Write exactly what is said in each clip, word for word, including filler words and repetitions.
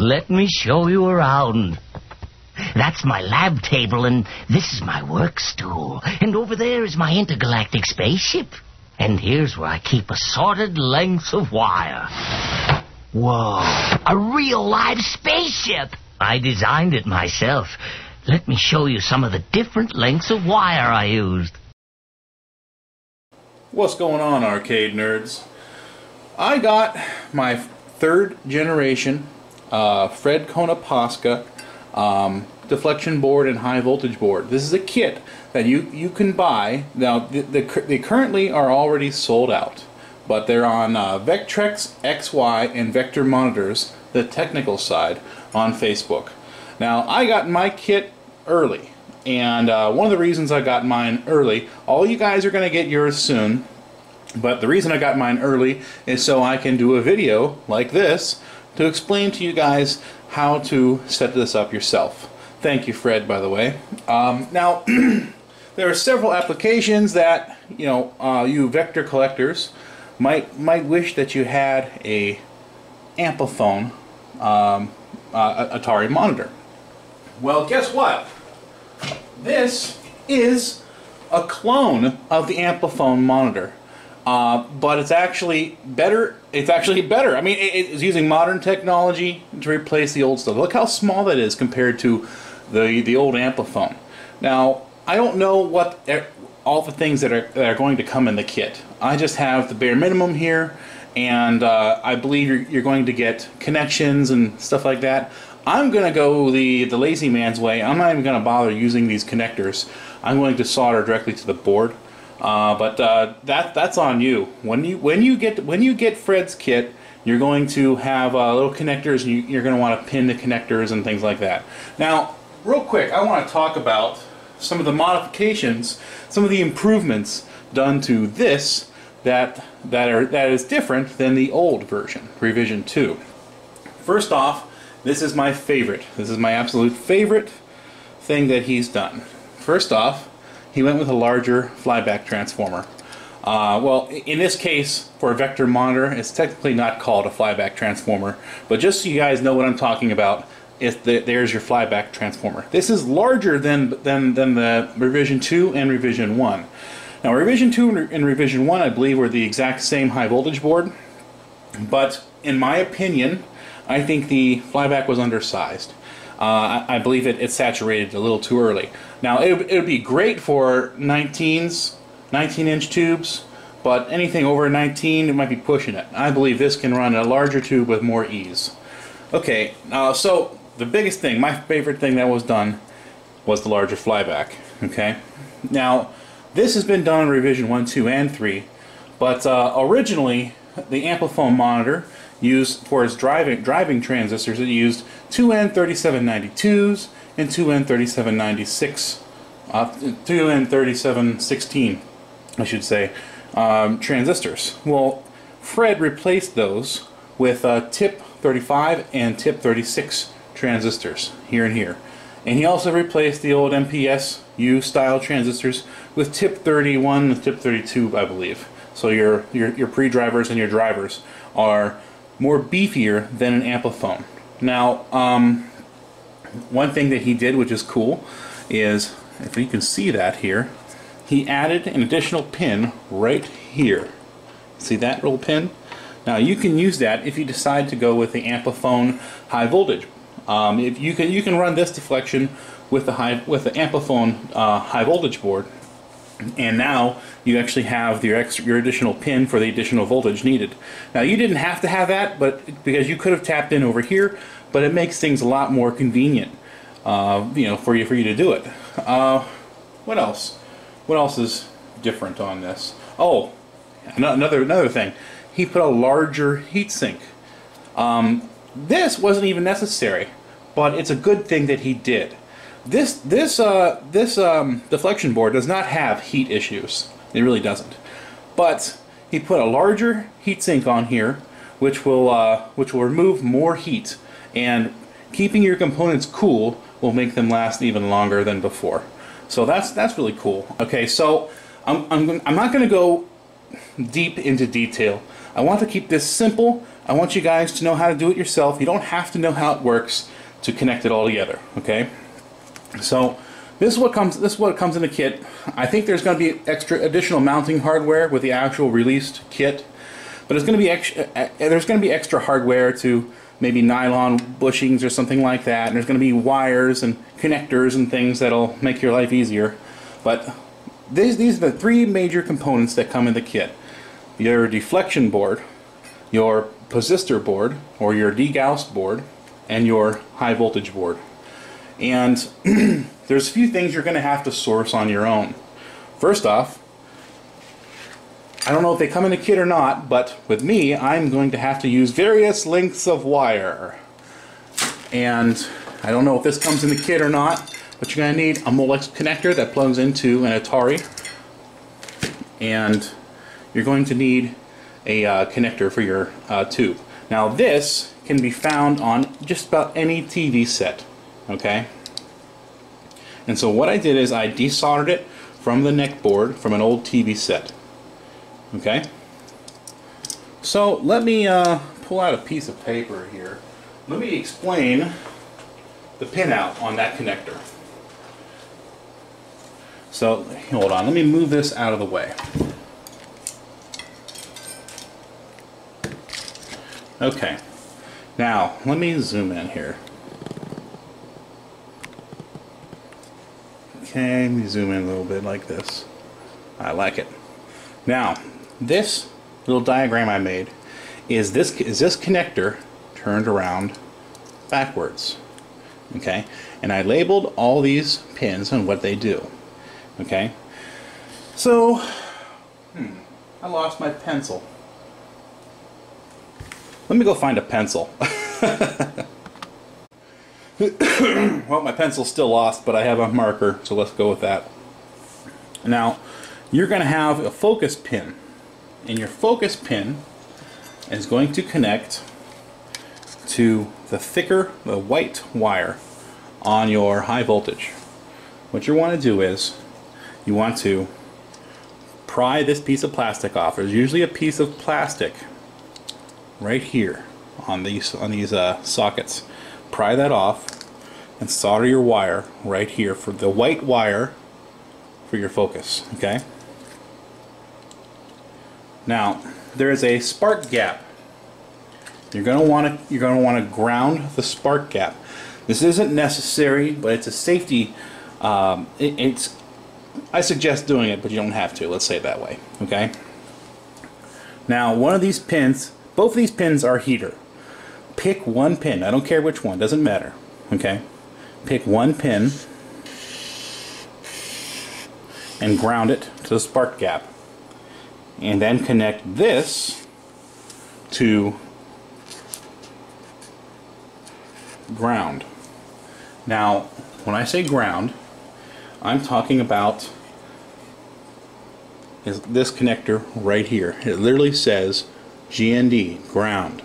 Let me show you around. That's my lab table, and this is my work stool. And over there is my intergalactic spaceship. And here's where I keep assorted lengths of wire. Whoa, a real live spaceship! I designed it myself. Let me show you some of the different lengths of wire I used. What's going on, arcade nerds? I got my third generation uh, Fred Kanopaska um, deflection board and high voltage board. This is a kit that you, you can buy. Now, the, the, they currently are already sold out, but they're on uh, Vectrex, X Y, and Vector Monitors, the technical side, on Facebook. Now, I got my kit early, and uh, one of the reasons I got mine early, all you guys are going to get yours soon, but the reason I got mine early is so I can do a video like this to explain to you guys how to set this up yourself. Thank you, Fred, by the way. Um, now, there are several applications that, you know, uh, you vector collectors might might wish that you had a Amplifone um, uh, Atari monitor. Well, guess what? This is a clone of the Amplifone monitor. Uh, but it's actually better. It's actually better. I mean, it, it's using modern technology to replace the old stuff. Look how small that is compared to the the old Amplifone. Now, I don't know what all the things that are that are going to come in the kit. I just have the bare minimum here, and uh, I believe you're, you're going to get connections and stuff like that. I'm going to go the the lazy man's way. I'm not even going to bother using these connectors. I'm going to solder directly to the board. Uh, but uh, that that's on you. When you when you get when you get Fred's kit, you're going to have uh, little connectors, and you, you're going to want to pin the connectors and things like that. Now, real quick, I want to talk about some of the modifications, some of the improvements done to this that that are that is different than the old version, revision two. First off, this is my favorite. This is my absolute favorite thing that he's done. First off, he went with a larger flyback transformer. Uh, well, in this case, for a vector monitor, it's technically not called a flyback transformer, but just so you guys know what I'm talking about, is the, there's your flyback transformer. This is larger than, than, than the revision two and revision one. Now, revision two and, Re and revision one, I believe, were the exact same high voltage board, but in my opinion, I think the flyback was undersized. Uh, I, I believe it, it saturated a little too early. Now, it would be great for nineteens, nineteen inch tubes, but anything over nineteen, it might be pushing it. I believe this can run a larger tube with more ease. Okay, uh, so the biggest thing, my favorite thing that was done, was the larger flyback. Okay, now this has been done in revision one, two, and three, but uh, originally the Amplifone monitor used for its driving driving transistors, it used two N thirty-seven ninety-twos and two N thirty-seven ninety-six, uh, two N thirty-seven sixteen, I should say, um, transistors. Well, Fred replaced those with uh, TIP thirty-five and TIP thirty-six transistors here and here. And he also replaced the old M P S U style transistors with TIP thirty-one and TIP thirty-two, I believe. So your, your, your pre-drivers and your drivers are more beefier than an Amplifone. Now, um, one thing that he did, which is cool, is, if you can see that here, he added an additional pin right here. See that little pin? Now, you can use that if you decide to go with the Amplifone high voltage. Um, if you can, you can run this deflection with the high with the Amplifone uh, high voltage board, and now you actually have your extra, your additional pin for the additional voltage needed. Now, you didn't have to have that, but because you could have tapped in over here, but it makes things a lot more convenient, uh, you know, for you for you to do it. Uh, what else? What else is different on this? Oh, another another thing. He put a larger heatsink. Um, this wasn't even necessary, but it's a good thing that he did. This this uh, this um, deflection board does not have heat issues. It really doesn't. But he put a larger heatsink on here, which will uh, which will remove more heat, and keeping your components cool will make them last even longer than before. So that's that's really cool. Okay, so I'm I'm, I'm not going to go deep into detail. I want to keep this simple. I want you guys to know how to do it yourself. You don't have to know how it works to connect it all together, okay? So this is what comes, this is what comes in the kit. I think there's going to be extra additional mounting hardware with the actual released kit, but it's going to be extra, there's going to be extra hardware to maybe nylon bushings or something like that, and there's going to be wires and connectors and things that'll make your life easier. But these, these are the three major components that come in the kit. Your deflection board, your resistor board or your degauss board, and your high voltage board. And there's a few things you're going to have to source on your own. First off, I don't know if they come in a kit or not, but with me, I'm going to have to use various lengths of wire. And I don't know if this comes in the kit or not, but you're going to need a Molex connector that plugs into an Atari, and you're going to need a uh, connector for your uh, tube. Now this can be found on just about any T V set, okay? And so what I did is I desoldered it from the neck board from an old T V set, okay? So let me uh, pull out a piece of paper here. Let me explain the pinout on that connector. So hold on, let me move this out of the way. Okay, now let me zoom in here. Okay, let me zoom in a little bit like this. I like it. Now, this little diagram I made is this is this connector turned around backwards. Okay, and I labeled all these pins and what they do. Okay, so hmm, I lost my pencil. Let me go find a pencil. Well, my pencil's still lost, but I have a marker, so let's go with that. Now, you're going to have a focus pin, and your focus pin is going to connect to the thicker, the white wire on your high voltage. What you want to do is you want to pry this piece of plastic off. There's usually a piece of plastic right here on these on these uh, sockets. Pry that off and solder your wire right here for the white wire for your focus, okay? Now there is a spark gap. You're going to want to you're going to want to ground the spark gap. This isn't necessary, but it's a safety um, it, it's I suggest doing it, but you don't have to. Let's say it that way, okay? Now one of these pins Both of these pins are heater. Pick one pin. I don't care which one. Doesn't matter. Okay? Pick one pin and ground it to the spark gap. And then connect this to ground. Now, when I say ground, I'm talking about this connector right here. It literally says G N D, ground,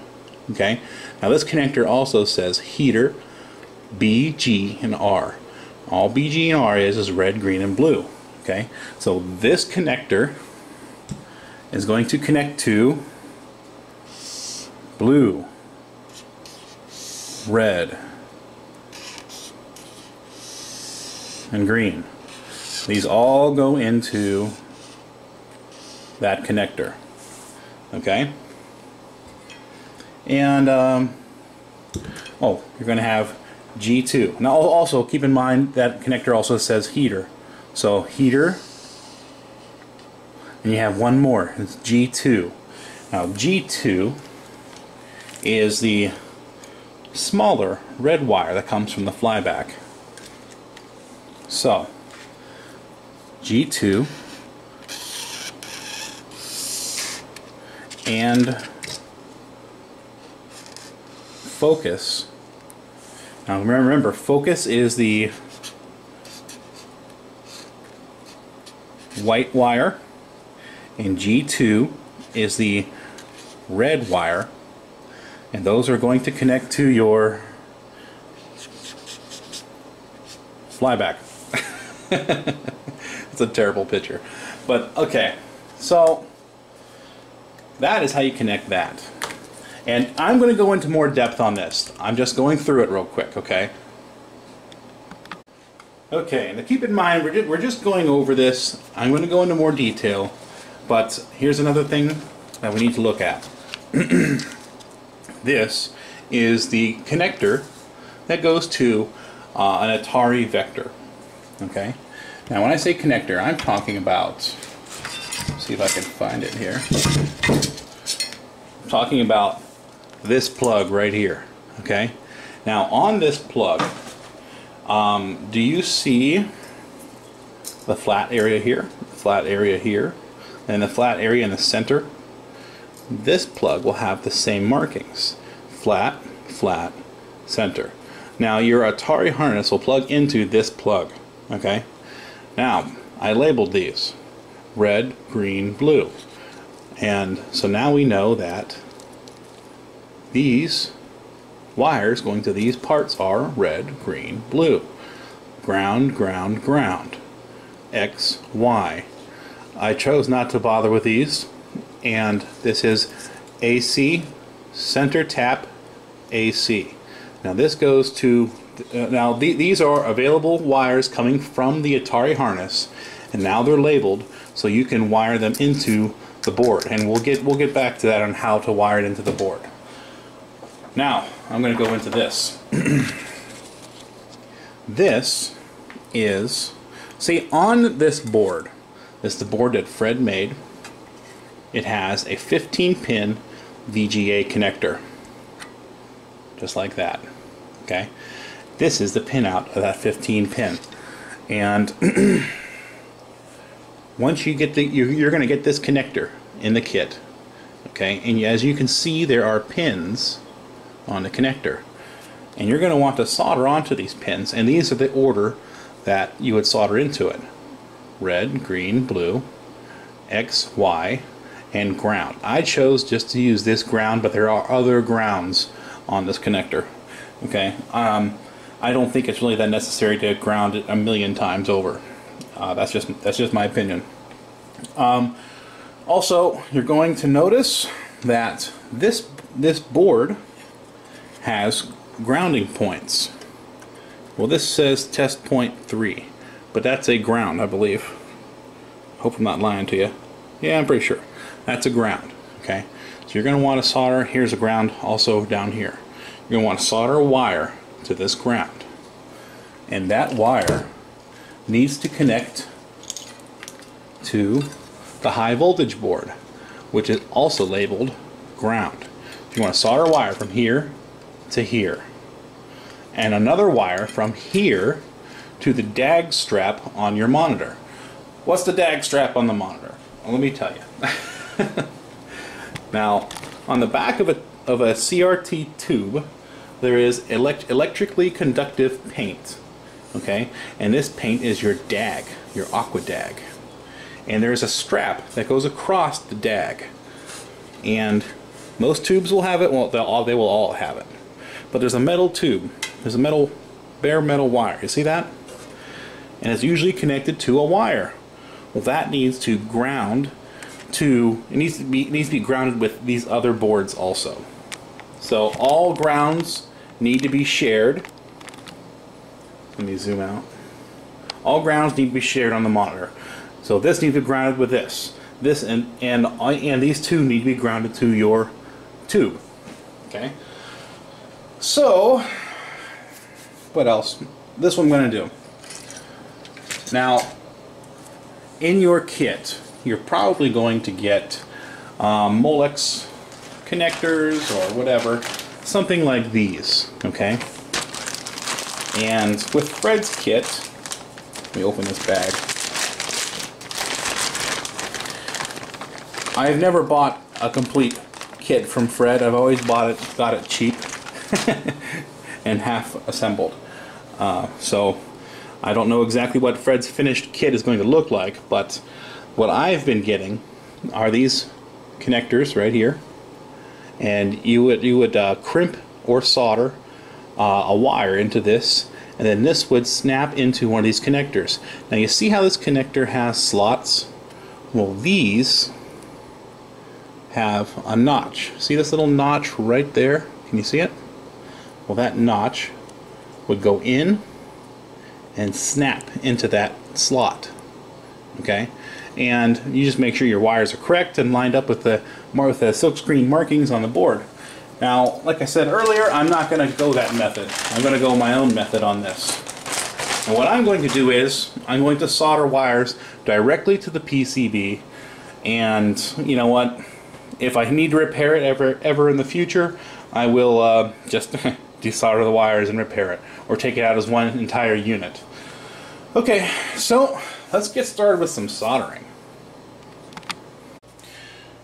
okay? Now this connector also says heater, B, G, and R. All B, G, and R is is red, green, and blue, okay? So this connector is going to connect to blue, red, and green. These all go into that connector, okay? And um, oh, you're going to have G two. Now also keep in mind that connector also says heater, so heater, and you have one more, it's G two. Now G two is the smaller red wire that comes from the flyback. So G two and focus. Now remember, focus is the white wire and G two is the red wire, and those are going to connect to your flyback. It's a terrible picture, but okay. So That is how you connect that. And I'm going to go into more depth on this. I'm just going through it real quick, okay? Okay, now keep in mind, we're just going over this. I'm going to go into more detail, but here's another thing that we need to look at. This is the connector that goes to uh, an Atari Vector, okay? Now when I say connector, I'm talking about, see if I can find it here, I'm talking about this plug right here, okay? Now on this plug, um, do you see the flat area here, the flat area here, and the flat area in the center? This plug will have the same markings, flat, flat, center. Now your Atari harness will plug into this plug, okay? Now, I labeled these red, green, blue. And so now we know that these wires going to these parts are red, green, blue. Ground, ground, ground. X, Y. I chose not to bother with these. And this is A C, center tap, A C. Now this goes to Uh, now th these are available wires coming from the Atari harness, and now they're labeled so you can wire them into the board, and we'll get we'll get back to that on how to wire it into the board. Now I'm going to go into this. This is, see, on this board, this is the board that Fred made. It has a fifteen pin V G A connector, just like that, okay? This is the pinout of that fifteen pin, and once you get the, you're, you're going to get this connector in the kit, okay? And as you can see, there are pins on the connector, and you're going to want to solder onto these pins, and these are the order that you would solder into it: red, green, blue, X, Y, and ground. I chose just to use this ground, but there are other grounds on this connector, okay? Um, I don't think it's really that necessary to ground it a million times over. Uh, that's just that's just my opinion. Um, also, you're going to notice that this this board has grounding points. Well, this says test point three, but that's a ground, I believe. Hope I'm not lying to you. Yeah, I'm pretty sure that's a ground. Okay, so you're going to want to solder. Here's a ground also down here. You're going to want to solder a wire to this ground, and that wire needs to connect to the high voltage board, which is also labeled ground. You want to solder a wire from here to here, and another wire from here to the D A G strap on your monitor. What's the D A G strap on the monitor? Well, let me tell you. Now, on the back of a, of a C R T tube, there is elect electrically conductive paint, okay? And this paint is your D A G, your AquaDAG. And there is a strap that goes across the D A G. And most tubes will have it. Well, they'll all, they will all have it. But there's a metal tube. There's a metal, bare metal wire. You see that? And it's usually connected to a wire. Well, that needs to ground to, it needs to be, it needs to be grounded with these other boards also. So all grounds need to be shared. Let me zoom out. All grounds need to be shared on the monitor. So this needs to be grounded with this. This and and and these two need to be grounded to your tube. Okay. So what else? This one I'm going to do. Now, in your kit, you're probably going to get um, Molex connectors or whatever, something like these, okay? And with Fred's kit, let me open this bag. I've never bought a complete kit from Fred. I've always bought it, got it cheap and half assembled. Uh, so I don't know exactly what Fred's finished kit is going to look like, but what I've been getting are these connectors right here. And you would you would uh, crimp or solder uh, a wire into this, and then this would snap into one of these connectors. Now you see how this connector has slots? Well, these have a notch. See this little notch right there? Can you see it? Well, that notch would go in and snap into that slot. Okay, and you just make sure your wires are correct and lined up with the, with the silkscreen markings on the board. Now, like I said earlier, I'm not going to go that method. I'm going to go my own method on this. And what I'm going to do is, I'm going to solder wires directly to the P C B, and you know what, if I need to repair it ever, ever in the future, I will uh, just desolder the wires and repair it, or take it out as one entire unit. Okay, so let's get started with some soldering.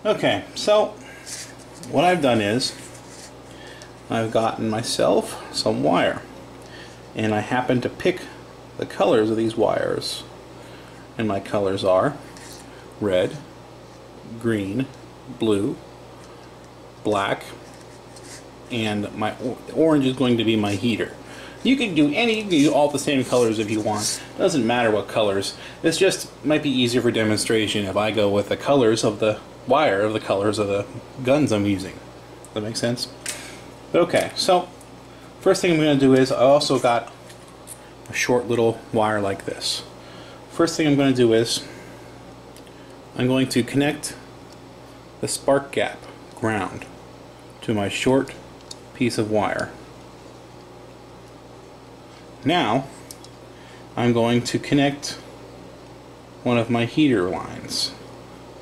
Okay, so what I've done is, I've gotten myself some wire, and I happen to pick the colors of these wires, and my colors are red, green, blue, black, and my or orange is going to be my heater. You can do any, you can do all the same colors if you want. Doesn't matter what colors. This just might be easier for demonstration if I go with the colors of the wire of the colors of the guns I'm using. Does that make sense? Okay, so first thing I'm going to do is, I also got a short little wire like this. First thing I'm going to do is, I'm going to connect the spark gap ground to my short piece of wire. Now I'm going to connect one of my heater lines.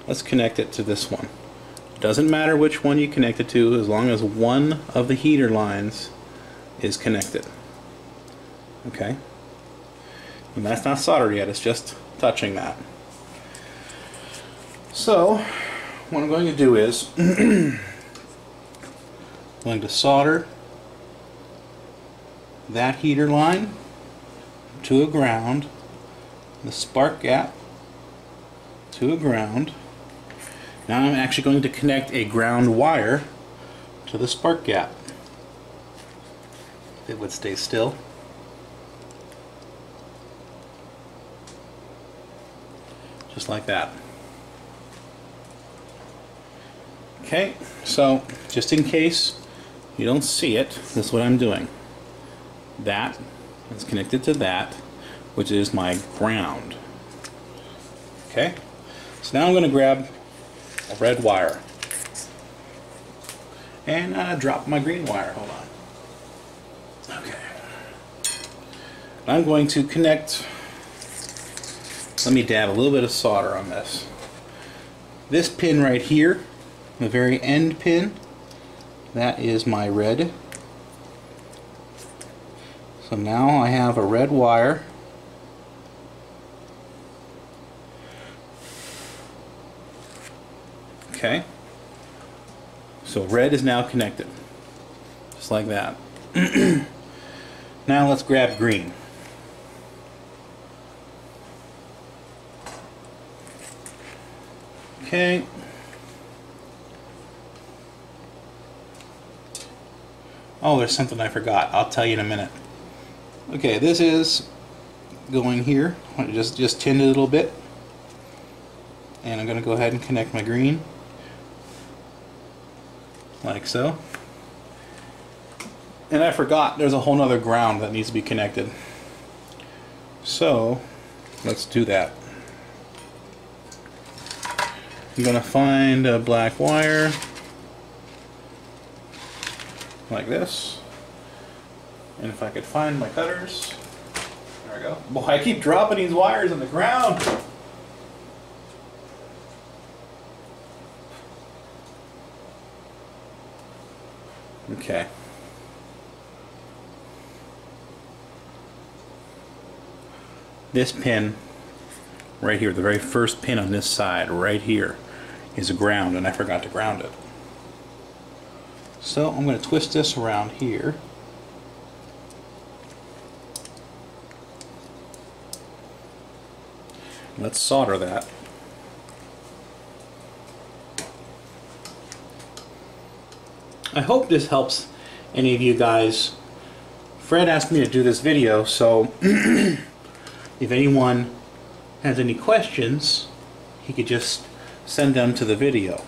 Let's connect it to this one. Doesn't matter which one you connect it to, as long as one of the heater lines is connected. Okay, and that's not soldered yet, it's just touching that. So what I'm going to do is, I'm going to solder that heater line to a ground, the spark gap to a ground. Now I'm actually going to connect a ground wire to the spark gap. If it would stay still. Just like that. Okay, so just in case you don't see it, this is what I'm doing. That is connected to that, which is my ground. Okay, so now I'm going to grab a red wire and uh, drop my green wire. Hold on. Okay, and I'm going to connect. Let me dab a little bit of solder on this. This pin right here, the very end pin, that is my red. So now I have a red wire . Okay, so red is now connected, just like that. Now let's grab green. Okay, oh, there's something I forgot. I'll tell you in a minute. Okay, this is going here. I just just tinned it a little bit, and I'm going to go ahead and connect my green, like so. And I forgot there's a whole nother ground that needs to be connected. So let's do that. I'm going to find a black wire, like this. And if I could find my cutters, there we go. Boy, I keep dropping these wires on the ground. Okay. This pin right here, the very first pin on this side right here, is a ground, and I forgot to ground it. So I'm going to twist this around here. Let's solder that. I hope this helps any of you guys. Fred asked me to do this video, so if anyone has any questions, he could just send them to the video.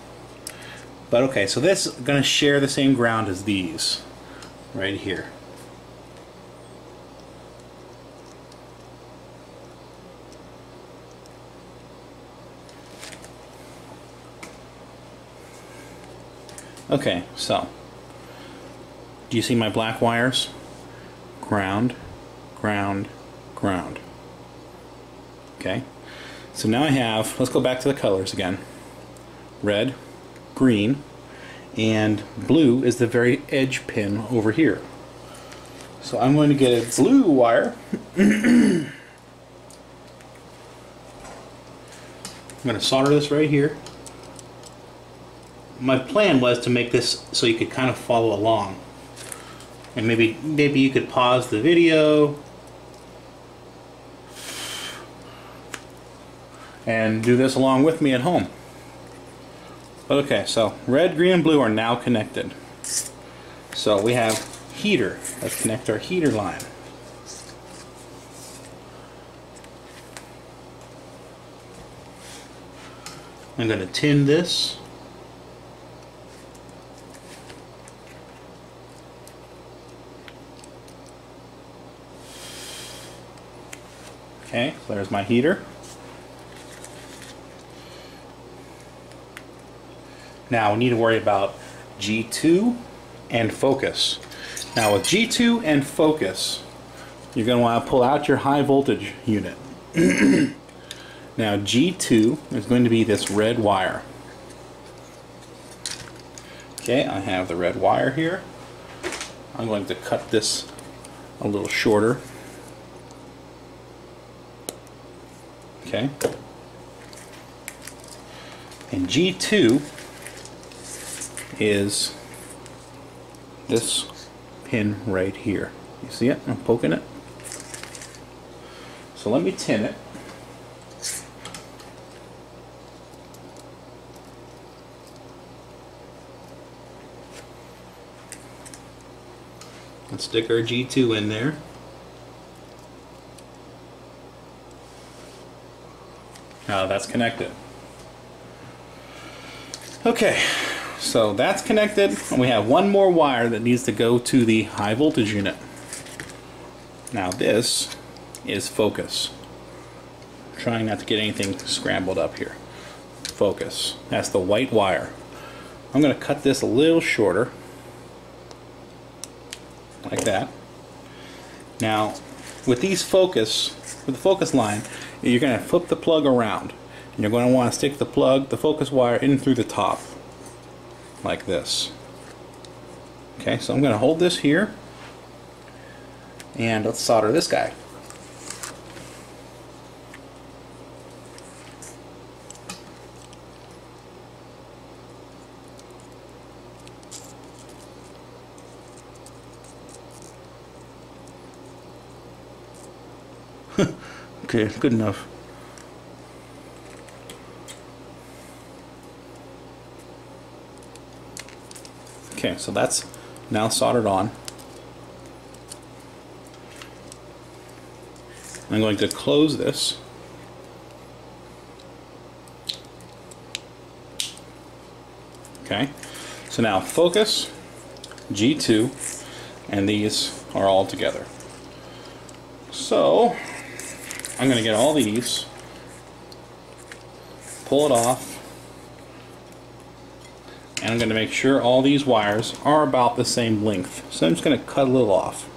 But okay, so this is going to share the same ground as these right here. Okay, so do you see my black wires? Ground, ground, ground. Okay, so now I have, let's go back to the colors again. Red, green, and blue is the very edge pin over here. So I'm going to get a blue wire. I'm going to solder this right here. My plan was to make this so you could kind of follow along, and maybe maybe you could pause the video and do this along with me at home. But okay, so red, green, and blue are now connected. So we have heater. Let's connect our heater line. I'm going to tin this. Okay, so there's my heater. Now we need to worry about G two and focus. Now with G two and focus, you're going to want to pull out your high voltage unit. Now G two is going to be this red wire. Okay, I have the red wire here. I'm going to cut this a little shorter. Okay, and G two is this pin right here. You see it? I'm poking it. So let me tin it. Let's stick our G two in there. Uh, that's connected. Okay, so that's connected, and we have one more wire that needs to go to the high voltage unit. Now this is focus. I'm trying not to get anything scrambled up here. Focus. That's the white wire. I'm going to cut this a little shorter, like that. Now with these focus, with the focus line, you're going to flip the plug around, and you're going to want to stick the plug, the focus wire, in through the top like this. Okay, so I'm going to hold this here, and let's solder this guy. Okay, good enough. Okay, so that's now soldered on. I'm going to close this. Okay, so now focus, G two, and these are all together. So I'm going to get all these, pull it off, and I'm going to make sure all these wires are about the same length. So I'm just going to cut a little off.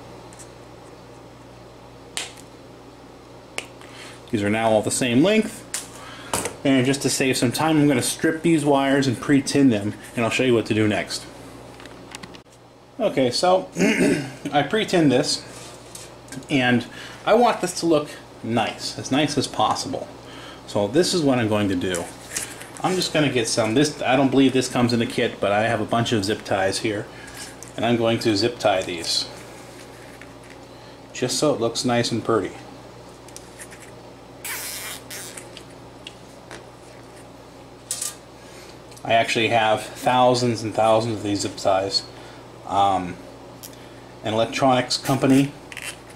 These are now all the same length, and just to save some time, I'm going to strip these wires and pre-tin them, and I'll show you what to do next. Okay, so I pre-tinned this, and I want this to look nice, as nice as possible. So this is what I'm going to do. I'm just going to get some, this, I don't believe this comes in a kit, but I have a bunch of zip ties here, and I'm going to zip tie these just so it looks nice and pretty. I actually have thousands and thousands of these zip ties. Um, an electronics company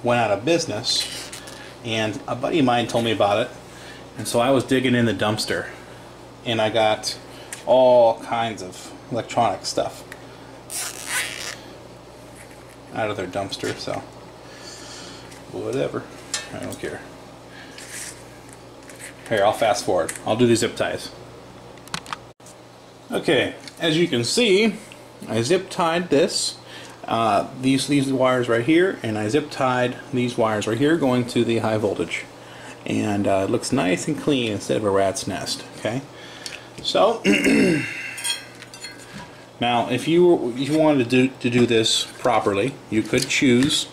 went out of business, and a buddy of mine told me about it, and so I was digging in the dumpster, and I got all kinds of electronic stuff out of their dumpster, so whatever, I don't care. Here, I'll fast forward. I'll do these zip ties. Okay, as you can see, I zip tied this, uh, these these wires right here, and I zip tied these wires right here going to the high voltage, and uh, it looks nice and clean instead of a rat's nest. Okay, so now if you were, if you wanted to do to do this properly, you could choose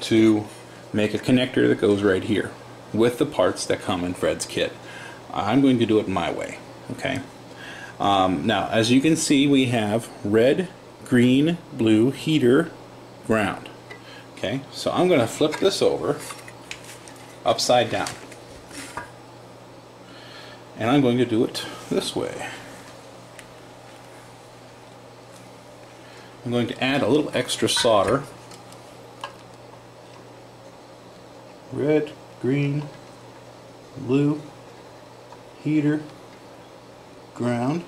to make a connector that goes right here with the parts that come in Fred's kit. I'm going to do it my way. Okay. Um, now, as you can see, we have red, green, blue, heater, ground. Okay, so I'm going to flip this over upside down, and I'm going to do it this way. I'm going to add a little extra solder. Red, green, blue, heater, ground.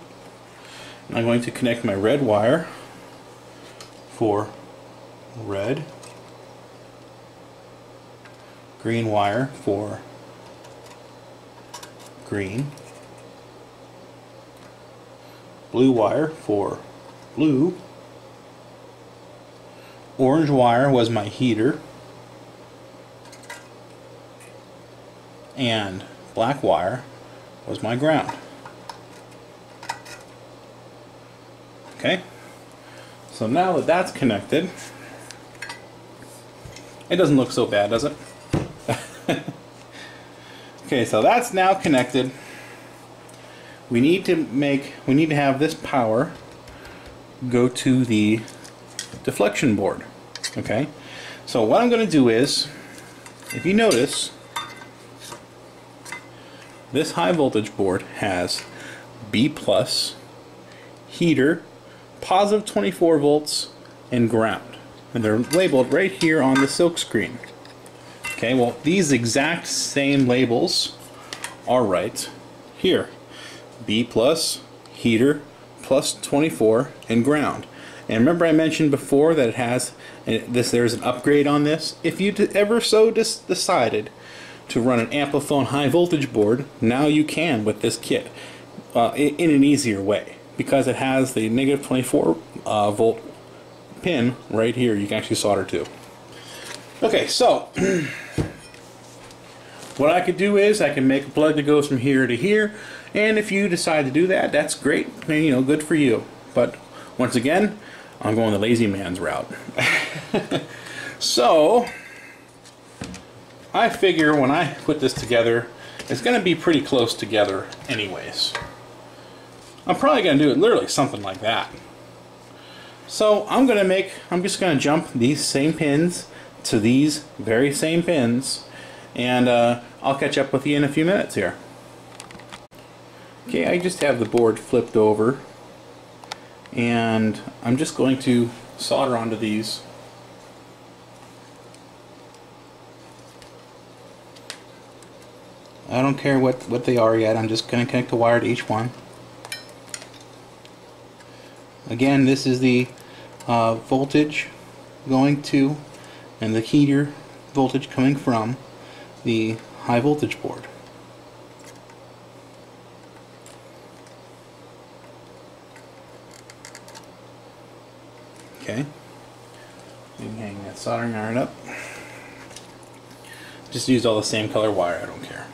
And I'm going to connect my red wire for red, green wire for green, blue wire for blue, orange wire was my heater, and black wire was my ground. Okay, so now that that's connected, it doesn't look so bad, does it? Okay, so that's now connected. We need to make, we need to have this power go to the deflection board. Okay, so what I'm going to do is, if you notice, this high voltage board has B plus, heater, positive twenty-four volts, and ground, and they're labeled right here on the silk screen. Okay, well, these exact same labels are right here: B plus, heater, plus twenty-four, and ground. And remember, I mentioned before that it has this. There's an upgrade on this. If you ever so dis decided to run an Amplifone high voltage board, now you can with this kit uh, in an easier way, because it has the negative twenty-four uh, volt pin right here you can actually solder to. Okay, so what I could do is I can make a plug that goes from here to here, and if you decide to do that, that's great, you know, good for you. But once again, I'm going the lazy man's route. So I figure when I put this together, it's going to be pretty close together anyways. I'm probably going to do it literally something like that. So I'm going to make, I'm just going to jump these same pins to these very same pins, and uh, I'll catch up with you in a few minutes here. Okay, I just have the board flipped over, and I'm just going to solder onto these. I don't care what, what they are yet, I'm just going to connect the wire to each one. Again, this is the uh, voltage going to, and the heater voltage coming from the high voltage board. Okay, you can hang that soldering iron up. Just use all the same color wire, I don't care.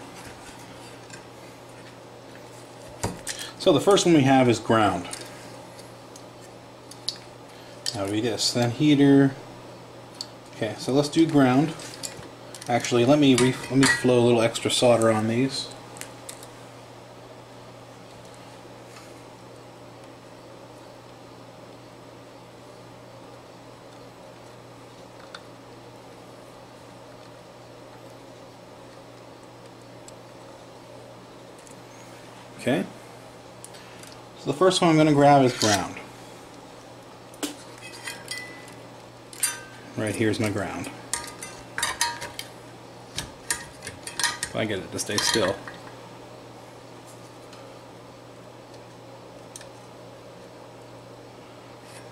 So the first one we have is ground. That would be this, then heater. Okay, so let's do ground. Actually, let me re let me flow a little extra solder on these. Okay. So the first one I'm going to grab is ground. Right here's my ground. If I get it to stay still.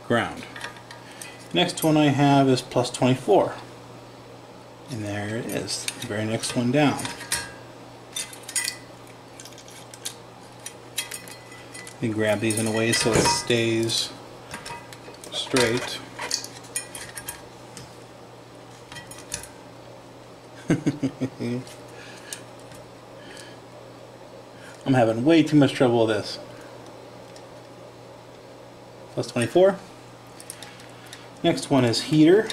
ground. Next one I have is plus twenty-four, and there it is, the very next one down. You can grab these in a way so it stays straight. I'm having way too much trouble with this. Plus twenty-four. Next one is heater.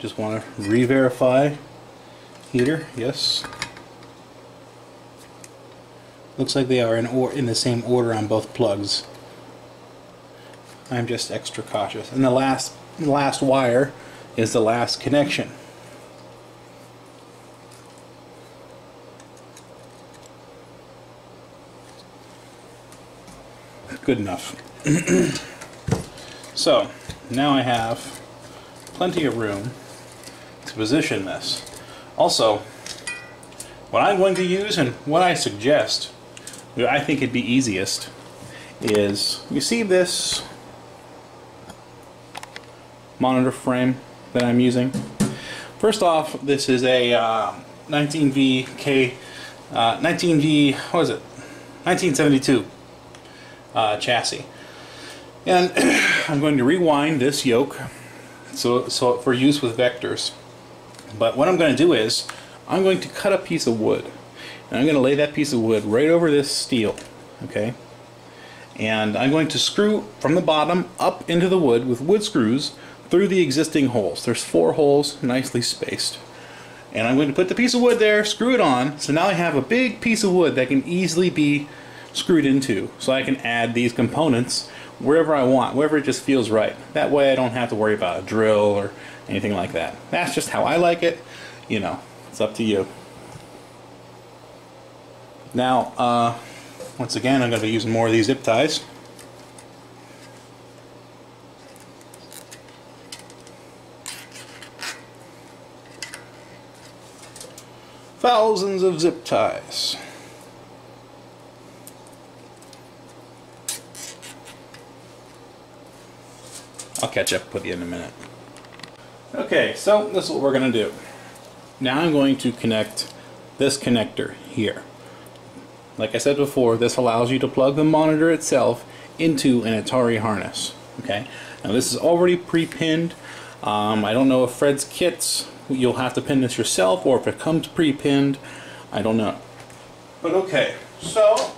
Just want to re-verify heater. Yes. Looks like they are in or in the same order on both plugs. I'm just extra cautious. And the last last wire is the last connection. Good enough. So now I have plenty of room to position this. Also, what I'm going to use and what I suggest, what I think it'd be easiest, is you see this monitor frame that I'm using? First off, this is a uh, nineteen V K, uh, nineteen V, what is it? nineteen seventy-two. Uh, chassis, and I'm going to rewind this yoke so, so for use with vectors. But what I'm going to do is I'm going to cut a piece of wood, and I'm going to lay that piece of wood right over this steel, okay? And I'm going to screw from the bottom up into the wood with wood screws through the existing holes. There's four holes nicely spaced, and I'm going to put the piece of wood there, screw it on, so now I have a big piece of wood that can easily be screwed into, so I can add these components wherever I want, wherever it just feels right. That way I don't have to worry about a drill or anything like that. That's just how I like it. You know, it's up to you. Now, uh, once again, I'm going to be using more of these zip ties. Thousands of zip ties. I'll catch up with you in a minute. Okay, so this is what we're going to do. Now I'm going to connect this connector here. Like I said before, this allows you to plug the monitor itself into an Atari harness. Okay. Now this is already pre-pinned. Um, I don't know if Fred's kits, you'll have to pin this yourself, or if it comes pre-pinned. I don't know. But okay, so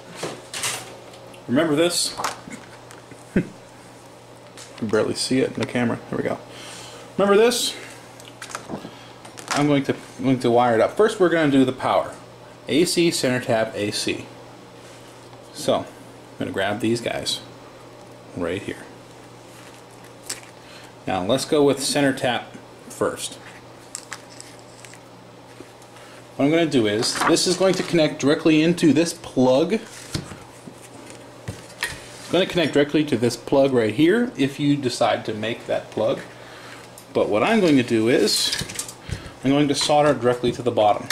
remember this. You barely see it in the camera. There we go. Remember this? I'm going to I'm going to wire it up. First, we're going to do the power. A C, center tap, A C. So, I'm going to grab these guys right here. Now, let's go with center tap first. What I'm going to do is, this is going to connect directly into this plug. It's going to connect directly to this plug right here if you decide to make that plug. But what I'm going to do is I'm going to solder directly to the bottom.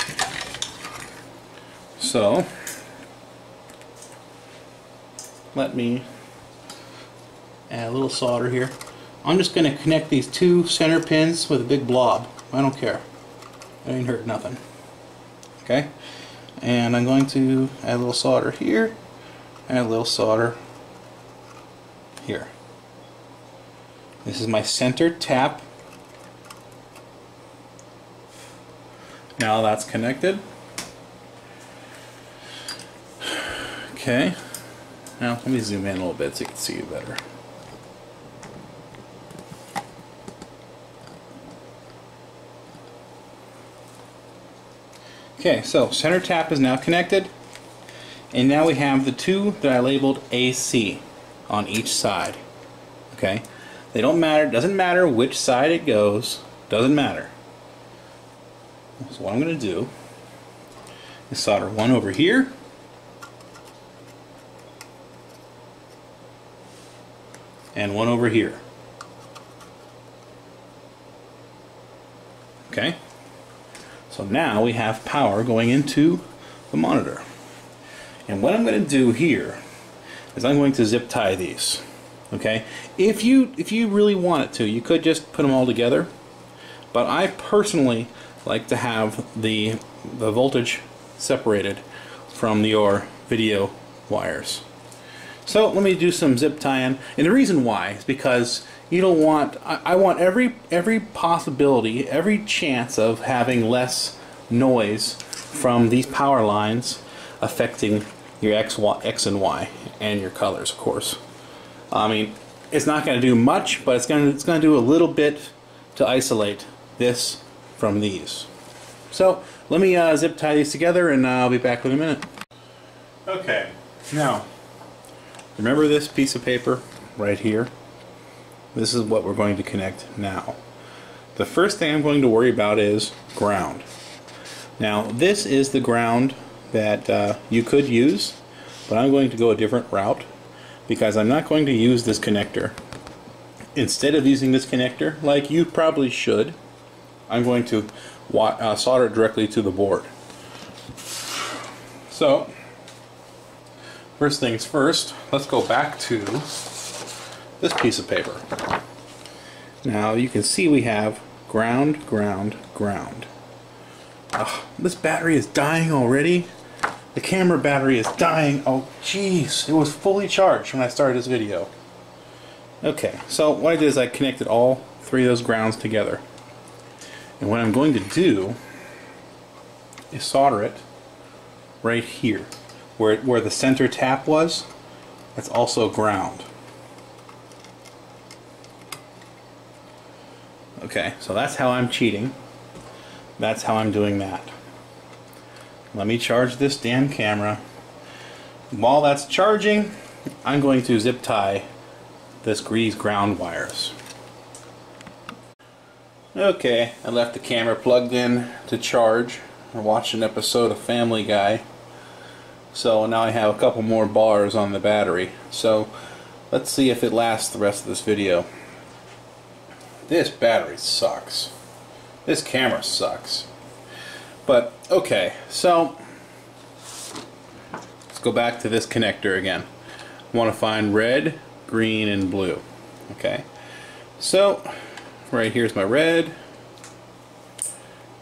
So let me add a little solder here. I'm just going to connect these two center pins with a big blob. I don't care. It ain't hurt nothing. Okay? And I'm going to add a little solder here and a little solder here. This is my center tap. Now that's connected. Okay. Now let me zoom in a little bit so you can see it better. Okay, so center tap is now connected, and now we have the two that I labeled A C on each side. Okay? They don't matter, doesn't matter which side it goes, doesn't matter. So what I'm going to do is solder one over here and one over here. Okay? So now we have power going into the monitor. And what I'm going to do here is I'm going to zip tie these. Okay, if you if you really wanted to, you could just put them all together, but I personally like to have the the voltage separated from your video wires. So let me do some zip tie-in, and the reason why is because you don't want, I, I want every every possibility, every chance of having less noise from these power lines affecting your X, y, X and Y and your colors, of course. I mean, it's not going to do much, but it's going to, it's going to do a little bit to isolate this from these. So let me uh, zip tie these together, and uh, I'll be back in a minute. Okay, now remember this piece of paper right here? This is what we're going to connect now. The first thing I'm going to worry about is ground. Now this is the ground that uh, you could use, but I'm going to go a different route because I'm not going to use this connector. Instead of using this connector, like you probably should, I'm going to wa uh, solder it directly to the board. So, first things first, let's go back to this piece of paper. Now you can see we have ground, ground, ground. Ugh, this battery is dying already. The camera battery is dying. Oh jeez, it was fully charged when I started this video. Okay, so what I did is I connected all three of those grounds together. And what I'm going to do is solder it right here. Where, where the center tap was, that's also ground. Okay, so that's how I'm cheating. That's how I'm doing that. Let me charge this damn camera. While that's charging, I'm going to zip tie this grease ground wires. Okay, I left the camera plugged in to charge. I watched an episode of Family Guy. So now I have a couple more bars on the battery. So let's see if it lasts the rest of this video. This battery sucks. This camera sucks. But okay, so let's go back to this connector again. I want to find red, green, and blue. Okay, so right here's my red,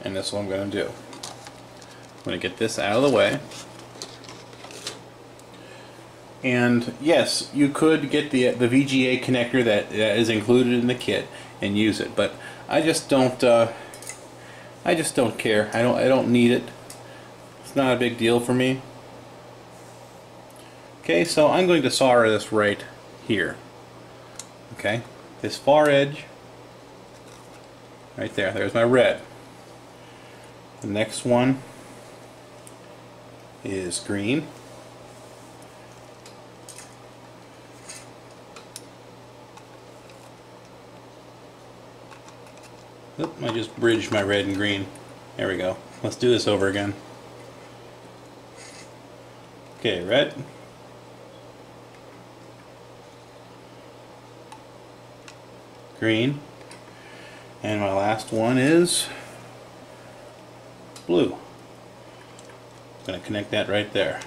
and this is what I'm going to do. I'm going to get this out of the way. And yes, you could get the the V G A connector that, that is included in the kit and use it, but I just don't. Uh, I just don't care. I don't. I don't need it. It's not a big deal for me. Okay, so I'm going to solder this right here. Okay, this far edge. Right there. There's my red. The next one is green. Oop, I just bridged my red and green. There we go. Let's do this over again. Okay, red. Green. And my last one is blue. I'm going to connect that right there.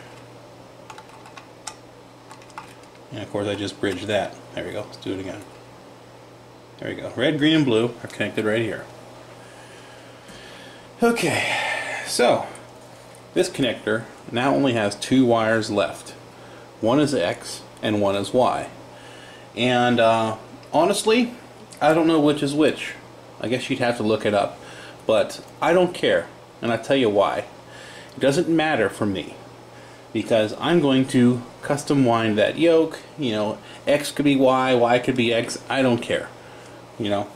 And of course I just bridged that. There we go. Let's do it again. There you go. Red, green, and blue are connected right here. Okay, so this connector now only has two wires left. One is X and one is Y. And uh, honestly, I don't know which is which. I guess you'd have to look it up. But I don't care, and I'll tell you why. It doesn't matter for me, because I'm going to custom wind that yoke. You know, X could be Y, Y could be X. I don't care. You know,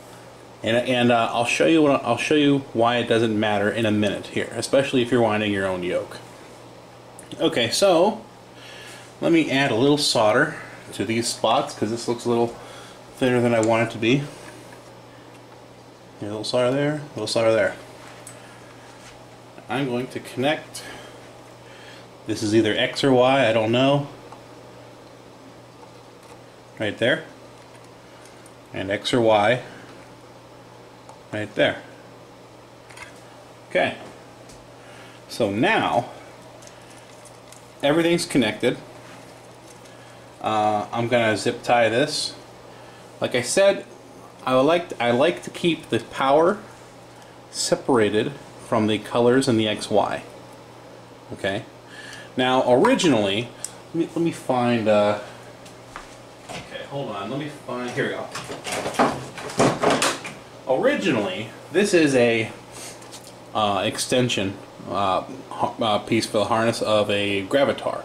and and uh, I'll show you what, I'll show you why it doesn't matter in a minute here, especially if you're winding your own yoke. Okay, so let me add a little solder to these spots because this looks a little thinner than I want it to be. A little solder there, a little solder there. I'm going to connect. This is either X or Y, I don't know. Right there. And X or Y right there. Okay, so now everything's connected. uh, I'm gonna zip tie this Like I said, I would like to, I like to keep the power separated from the colors and the X Y. Okay. Now originally, let me, let me find. Uh, okay, hold on. Let me find. Here we go. Originally, this is a uh, extension uh, uh, piece for the harness of a Gravitar.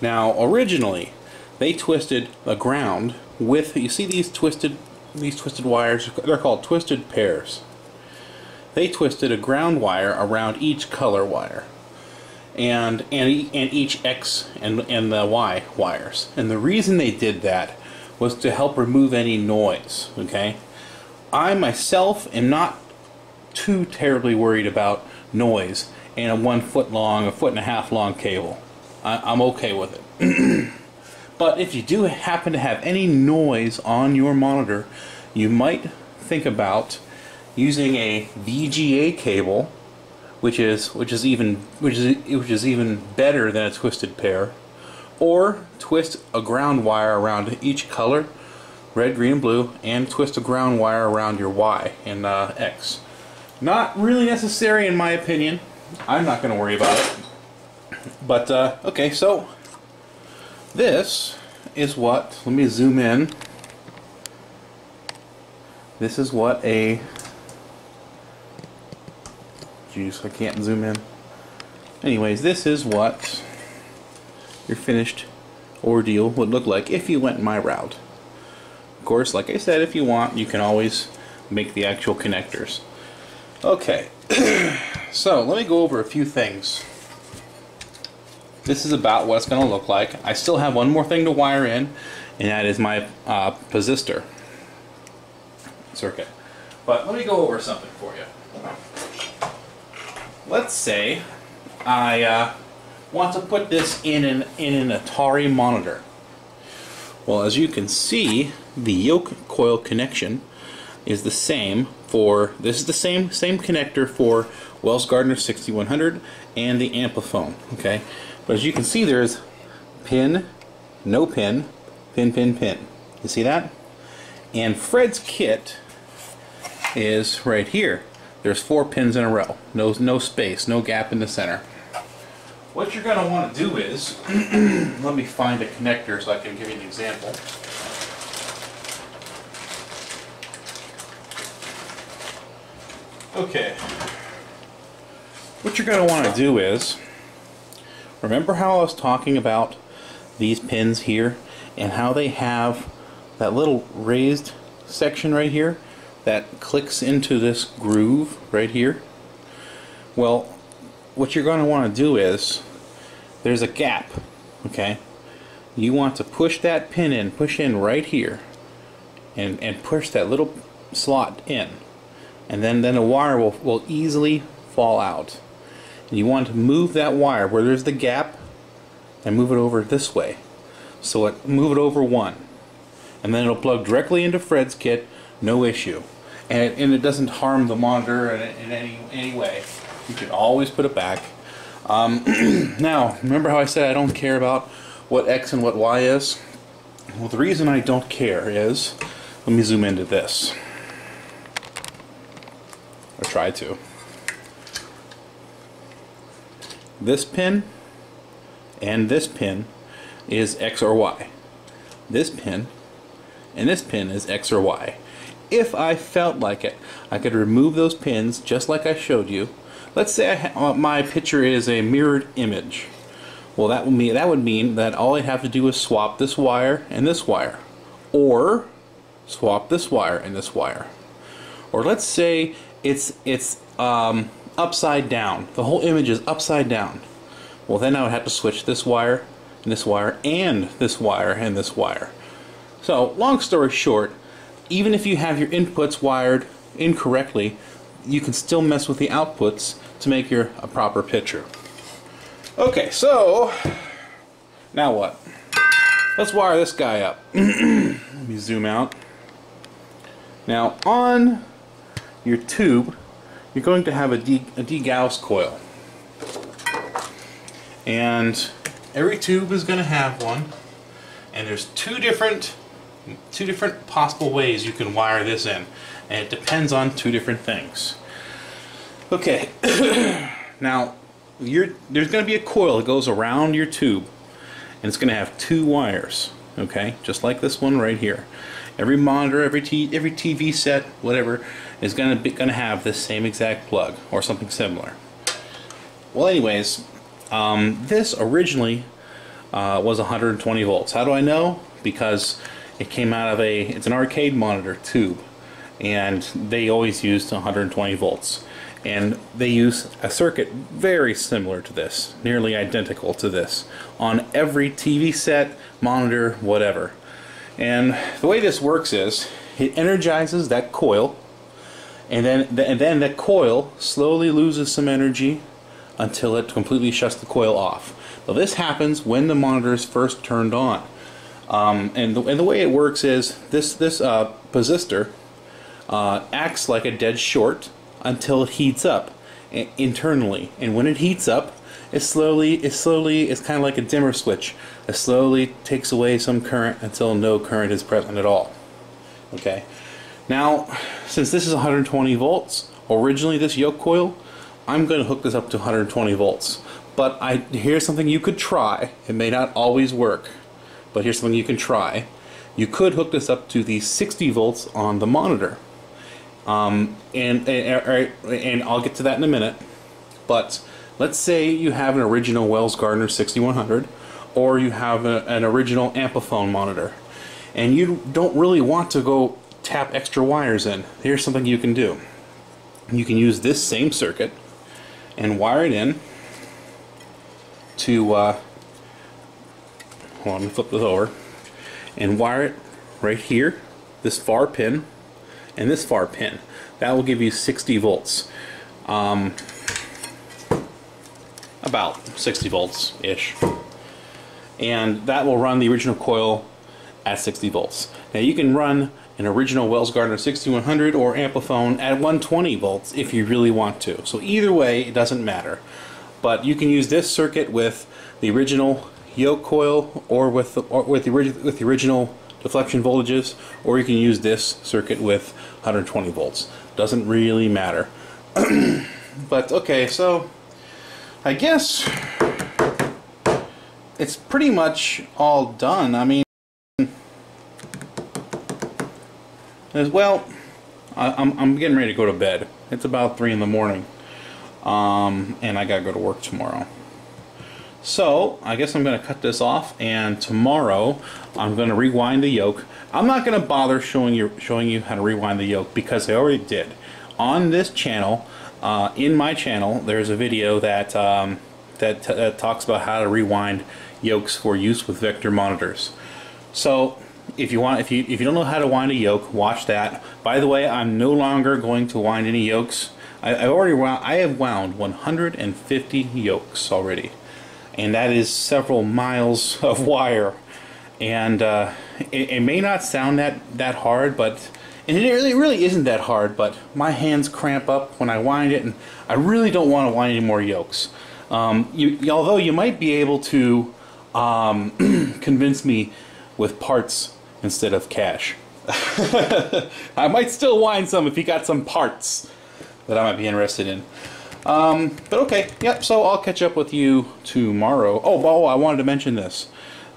Now, originally, they twisted the ground with, you see these twisted, these twisted wires, they're called twisted pairs. They twisted a ground wire around each color wire, and and, e and each X and and the Y wires. And the reason they did that was to help remove any noise. Okay. I myself am not too terribly worried about noise in a one foot long, a foot and a half long cable. I, I'm okay with it. But if you do happen to have any noise on your monitor, you might think about using a V G A cable, which is which is even which is which is even better than a twisted pair, or twist a ground wire around each color. Red, green, and blue, and twist a ground wire around your Y and uh, X. Not really necessary in my opinion. I'm not going to worry about it. But, uh, okay, so this is what, let me zoom in. This is what a, geez, I can't zoom in. Anyways, this is what your finished ordeal would look like if you went my route. Of course, like I said, if you want, you can always make the actual connectors. Okay, so let me go over a few things. This is about what it's going to look like. I still have one more thing to wire in, and that is my uh, resistor circuit. But let me go over something for you. Let's say I uh, want to put this in an, in an Atari monitor. Well, as you can see, the yoke coil connection is the same for, this is the same same connector for Wells Gardner sixty-one hundred and the Amplifone, okay? But as you can see, there's pin, no pin, pin, pin, pin. You see that? And Fred's kit is right here. There's four pins in a row. No, no space, no gap in the center. What you're going to want to do is, let me find a connector so I can give you an example. Okay, what you're going to want to do is, remember how I was talking about these pins here and how they have that little raised section right here that clicks into this groove right here? Well, what you're going to want to do is, there's a gap, okay? You want to push that pin in, push in right here, and, and push that little slot in. And then, then the wire will, will easily fall out. And you want to move that wire where there's the gap and move it over this way. So it, move it over one. And then it'll plug directly into Fred's kit, no issue. And it, and it doesn't harm the monitor in, in any, any way. You can always put it back. Um, now, remember how I said I don't care about what X and what Y is? Well, the reason I don't care is, let me zoom into this. Or try to. This pin and this pin is X or Y. This pin and this pin is X or Y. If I felt like it, I could remove those pins just like I showed you. Let's say I ha my picture is a mirrored image. Well, that would mean that would mean that all I have to do is swap this wire and this wire, or swap this wire and this wire, or let's say it's it's um, upside down. The whole image is upside down. Well, then I would have to switch this wire and this wire and this wire and this wire. So, long story short, even if you have your inputs wired incorrectly, you can still mess with the outputs to make your a proper picture. Okay, so now what? Let's wire this guy up. Let me zoom out. Now on your tube, you're going to have a, de a degauss coil, and every tube is going to have one, and there's two different two different possible ways you can wire this in, and it depends on two different things. Okay, now you're, there's going to be a coil that goes around your tube, and it's going to have two wires, okay, just like this one right here. Every monitor, every t every T V set, whatever, is going to be going to have this same exact plug or something similar. Well, anyways, um, this originally uh, was one hundred twenty volts. How do I know? Because it came out of a it's an arcade monitor tube, and they always used one hundred twenty volts, and they use a circuit very similar to this, nearly identical to this, on every T V set, monitor, whatever. And the way this works is it energizes that coil, and then th and then that coil slowly loses some energy until it completely shuts the coil off. Now this happens when the monitor is first turned on, um, and the and the way it works is this this uh, resistor uh, acts like a dead short until it heats up internally, and when it heats up, it slowly it slowly it's kind of like a dimmer switch. It slowly takes away some current until no current is present at all. Okay. Now, since this is one hundred twenty volts, originally this yoke coil, I'm going to hook this up to one hundred twenty volts. But I here's something you could try. It may not always work, but here's something you can try. You could hook this up to the sixty volts on the monitor, um, and, and and I'll get to that in a minute. But let's say you have an original Wells Gardner sixty-one hundred. Or you have a, an original Amplifone monitor, and you don't really want to go tap extra wires in. Here's something you can do. You can use this same circuit and wire it in to, uh, hold on, let me flip this over, and wire it right here, this far pin, and this far pin. That will give you sixty volts. Um, about sixty volts-ish. And that will run the original coil at sixty volts. Now you can run an original Wells Gardner sixty-one hundred or Amplifone at one hundred twenty volts if you really want to. So either way, it doesn't matter. But you can use this circuit with the original yoke coil, or with the, or with the, with the original deflection voltages, or you can use this circuit with one hundred twenty volts. Doesn't really matter. But okay, so I guess it's pretty much all done. I mean, as well, I, I'm, I'm getting ready to go to bed. It's about three in the morning, um, and I gotta go to work tomorrow. So I guess I'm gonna cut this off, and tomorrow I'm gonna rewind the yoke. I'm not gonna bother showing you showing you how to rewind the yoke because I already did on this channel. Uh, in my channel, there's a video that. Um, That, t that talks about how to rewind yokes for use with vector monitors. So, if you want, if you if you don't know how to wind a yoke, watch that. By the way, I'm no longer going to wind any yokes. I, I already wound, I have wound one hundred fifty yokes already, and that is several miles of wire. And uh, it, it may not sound that that hard, but and it really, really isn't that hard. But my hands cramp up when I wind it, and I really don't want to wind any more yokes. Um, you, although you might be able to um, convince me with parts instead of cash. I might still wind some if you got some parts that I might be interested in. Um, but okay, yep, so I'll catch up with you tomorrow. Oh, oh, I wanted to mention this.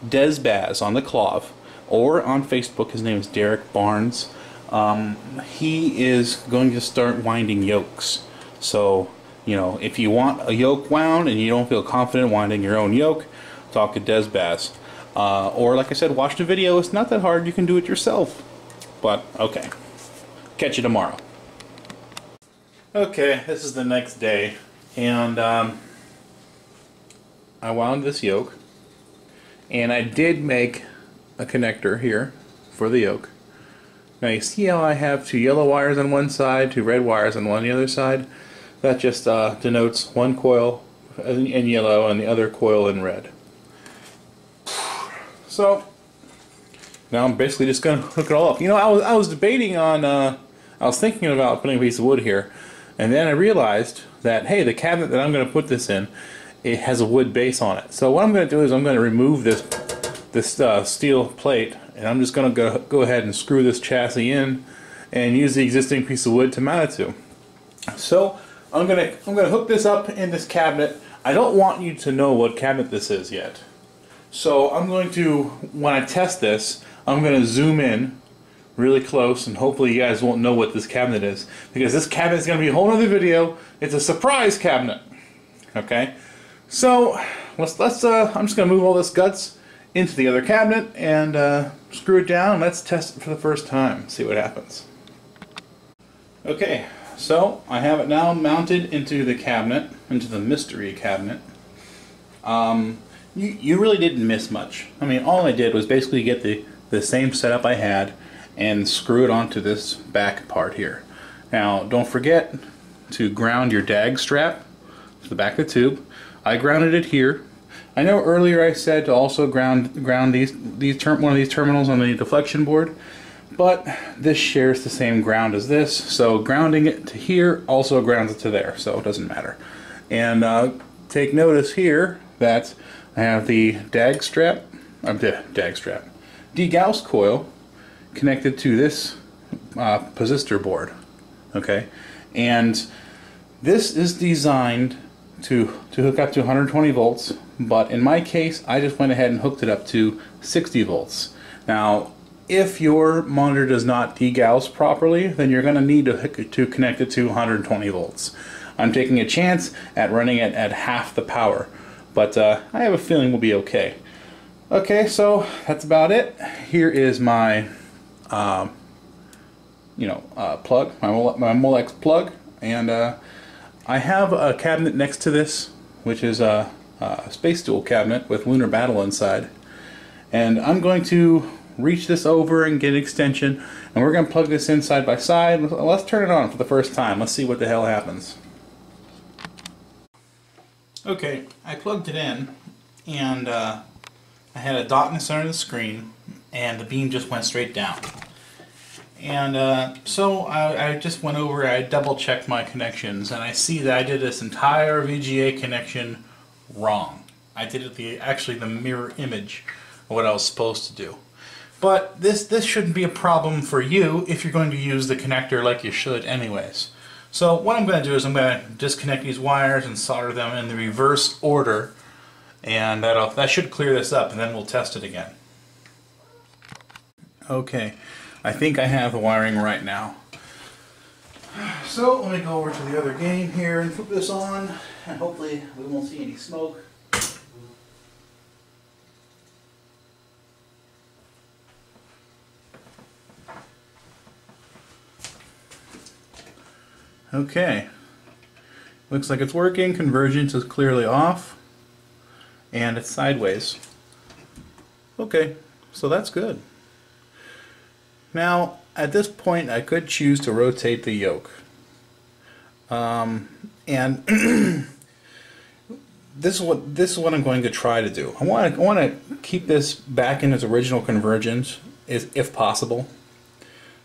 Desbaz on the Clove, or on Facebook, his name is Derek Barnes. Um, he is going to start winding yokes. So, you know, if you want a yoke wound and you don't feel confident winding your own yoke, talk to Desbaz. Uh, or, like I said, watch the video. It's not that hard. You can do it yourself. But, okay. Catch you tomorrow. Okay, this is the next day. And um, I wound this yoke. And I did make a connector here for the yoke. Now, you see how I have two yellow wires on one side, two red wires on one the other side? That just uh, denotes one coil in yellow and the other coil in red. So now I'm basically just going to hook it all up. You know, I was I was debating on, uh, I was thinking about putting a piece of wood here, and then I realized that, hey, the cabinet that I'm going to put this in, it has a wood base on it. So what I'm going to do is I'm going to remove this this uh, steel plate and I'm just going to go, go ahead and screw this chassis in and use the existing piece of wood to mount it to. So I'm going to I'm going to hook this up in this cabinet. I don't want you to know what cabinet this is yet. So I'm going to, when I test this, I'm going to zoom in really close, and hopefully you guys won't know what this cabinet is, because this cabinet is going to be a whole other video. It's a surprise cabinet. Okay, so let's let's uh, I'm just going to move all this guts into the other cabinet and uh, screw it down. Let's test it for the first time. See what happens. Okay, so I have it now mounted into the cabinet, into the mystery cabinet. Um, you, you really didn't miss much. I mean, all I did was basically get the, the same setup I had and screw it onto this back part here. Now, don't forget to ground your D A G strap to the back of the tube. I grounded it here. I know earlier I said to also ground ground these these term, one of these terminals on the deflection board, but this shares the same ground as this, so grounding it to here also grounds it to there, so it doesn't matter. And uh, take notice here that I have the D A G strap, uh, D A G strap, degauss coil connected to this uh, resistor board. Okay, and this is designed to to hook up to one hundred twenty volts. But in my case, I just went ahead and hooked it up to sixty volts. Now, if your monitor does not degauss properly, then you're going to need to, hook it to connect it to one hundred twenty volts. I'm taking a chance at running it at half the power, but uh, I have a feeling we'll be okay. Okay, so that's about it. Here is my, um, you know, uh, plug, my, Mole my Molex plug, and uh, I have a cabinet next to this, which is a uh, Uh, space duel cabinet with Lunar Battle inside, and I'm going to reach this over and get an extension, and we're going to plug this in side by side. Let's turn it on for the first time. Let's see what the hell happens. Okay, I plugged it in, and uh, I had a dot in the center of the screen, and the beam just went straight down. And uh, so I, I just went over, I double checked my connections, and I see that I did this entire V G A connection wrong. I did it the actually the mirror image of what I was supposed to do. But this this shouldn't be a problem for you if you're going to use the connector like you should anyways. So what I'm going to do is I'm going to disconnect these wires and solder them in the reverse order, and that'll, that should clear this up, and then we'll test it again. Okay, I think I have the wiring right now. So let me go over to the other game here and flip this on, and hopefully we won't see any smoke. Okay, looks like it's working. Convergence is clearly off, and it's sideways. Okay, so that's good. Now, at this point, I could choose to rotate the yoke. Um, and this is what this is what I'm going to try to do. I want to I want to keep this back in its original convergence, if, if possible.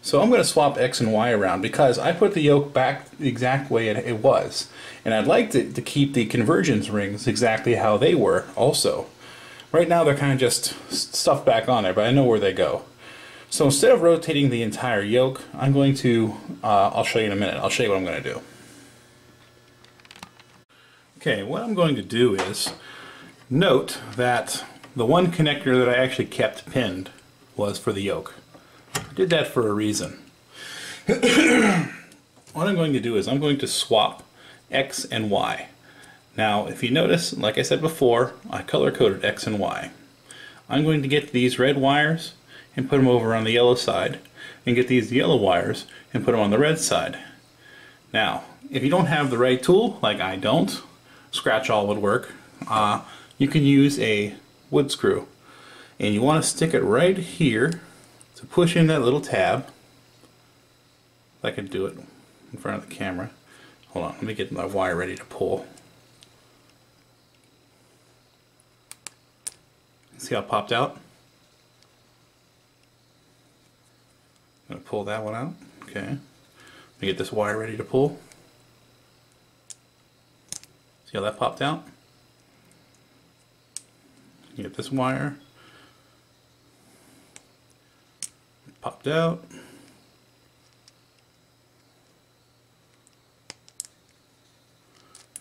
So I'm going to swap X and Y around, because I put the yoke back the exact way it, it was, and I'd like to, to keep the convergence rings exactly how they were. Also, right now they're kind of just stuffed back on there, but I know where they go. So instead of rotating the entire yoke, I'm going to, uh, I'll show you in a minute, I'll show you what I'm going to do. Okay, what I'm going to do is, note that the one connector that I actually kept pinned was for the yoke. I did that for a reason. What I'm going to do is I'm going to swap X and Y. Now, if you notice, like I said before, I color-coded X and Y. I'm going to get these red wires and put them over on the yellow side, and get these yellow wires and put them on the red side. Now, if you don't have the right tool, like I don't, scratch all would work, uh, you can use a wood screw. And you want to stick it right here to push in that little tab. If I can do it in front of the camera. Hold on, let me get my wire ready to pull. See how it popped out? I'm going to pull that one out. Okay. Let me get this wire ready to pull. See how that popped out? You get this wire. popped out.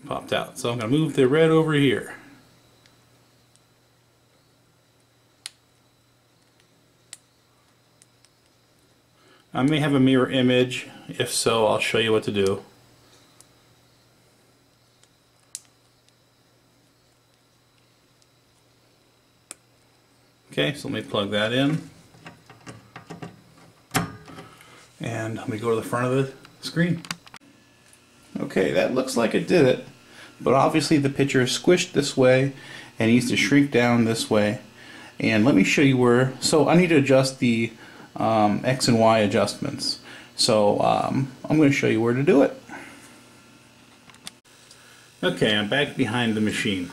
Popped out. So I'm going to move the red over here. I may have a mirror image. If so, I'll show you what to do. Okay, so let me plug that in. And let me go to the front of the screen. Okay, that looks like it did it, but obviously the picture is squished this way and needs to shrink down this way. And let me show you where. So I need to adjust the Um, X and Y adjustments. So um, I'm going to show you where to do it. Okay, I'm back behind the machine,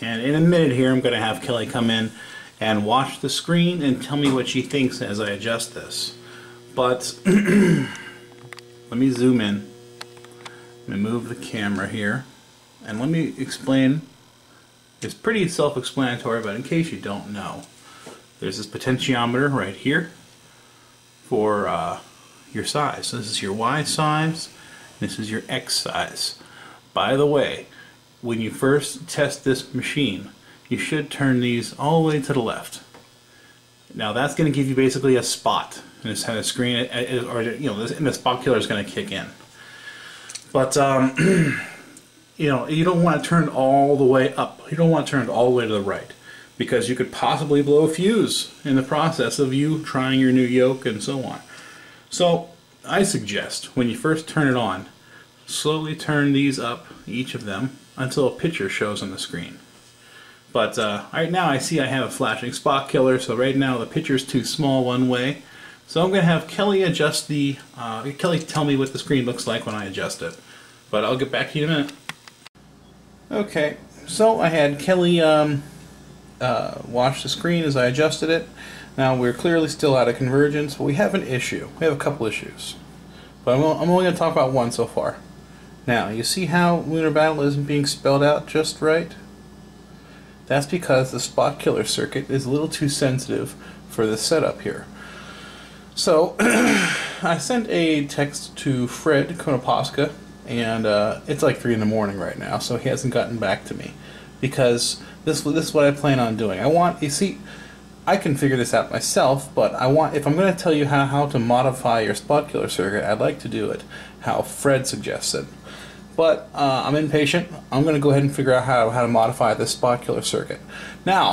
and in a minute here I'm going to have Kelly come in and watch the screen and tell me what she thinks as I adjust this. But let me zoom in. Let me move the camera here and let me explain. It's pretty self-explanatory, but in case you don't know, there's this potentiometer right here for uh, your size. So this is your Y size, this is your X size. By the way, when you first test this machine, you should turn these all the way to the left. Now that's going to give you basically a spot, and it's kind of screen, or you know, this, and the spot killer is going to kick in. But um, you know, you don't want to turn all the way up. You don't want to turn it all the way to the right, because you could possibly blow a fuse in the process of you trying your new yoke and so on. So I suggest when you first turn it on, slowly turn these up, each of them, until a picture shows on the screen. But uh, right now I see I have a flashing spot killer, so right now the picture's too small one way. So I'm going to have Kelly adjust the, uh, Kelly tell me what the screen looks like when I adjust it. But I'll get back to you in a minute. Okay, so I had Kelly um, Uh, watch the screen as I adjusted it. Now we're clearly still out of convergence, but we have an issue. We have a couple issues, but I'm, I'm only going to talk about one so far. Now you see how Lunar Battle isn't being spelled out just right? That's because the spot killer circuit is a little too sensitive for this setup here. So I sent a text to Fred Kanopaska, and uh, it's like three in the morning right now, so he hasn't gotten back to me, because This, this is what I plan on doing. I want, you see, I can figure this out myself, but I want, if I'm going to tell you how, how to modify your SpotKiller circuit, I'd like to do it how Fred suggests it. But uh, I'm impatient. I'm going to go ahead and figure out how, how to modify this SpotKiller circuit. Now,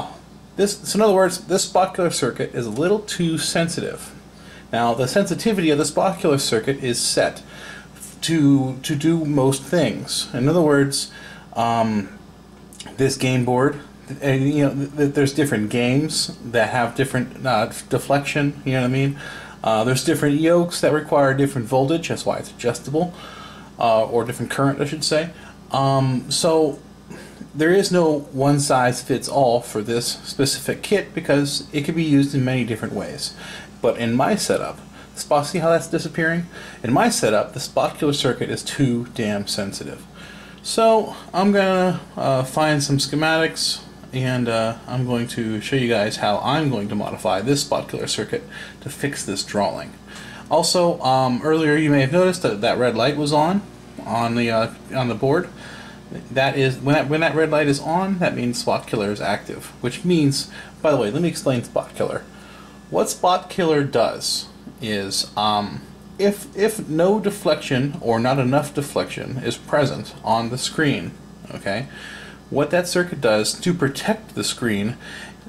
this, so in other words, this SpotKiller circuit is a little too sensitive. Now, the sensitivity of the SpotKiller circuit is set to, to do most things. In other words, um... this game board, and you know, there's different games that have different uh, deflection, you know what I mean? Uh, there's different yokes that require different voltage, that's why it's adjustable, uh, or different current, I should say. Um, so there is no one size fits all for this specific kit, because it can be used in many different ways. But in my setup, spot, see how that's disappearing? In my setup, the SpotKiller circuit is too damn sensitive. So I'm gonna uh, find some schematics, and uh, I'm going to show you guys how I'm going to modify this SpotKiller circuit to fix this drawing. Also, um, earlier you may have noticed that that red light was on on the uh, on the board. That is when that, when that red light is on, that means SpotKiller is active. Which means, by the way, let me explain SpotKiller. What SpotKiller does is, Um, If, if no deflection or not enough deflection is present on the screen, okay, what that circuit does to protect the screen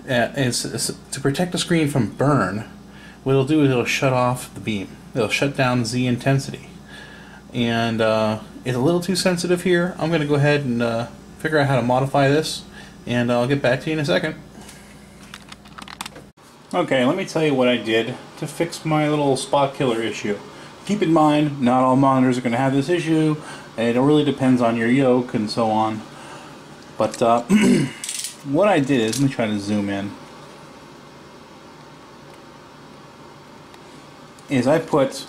uh, is, is to protect the screen from burn. What it'll do is it'll shut off the beam. It'll shut down Z intensity, and uh, it's a little too sensitive here. I'm going to go ahead and uh, figure out how to modify this, and I'll get back to you in a second. Okay, let me tell you what I did to fix my little SpotKiller issue. Keep in mind, not all monitors are going to have this issue, and it really depends on your yoke and so on. But uh, what I did is, let me try to zoom in, is I put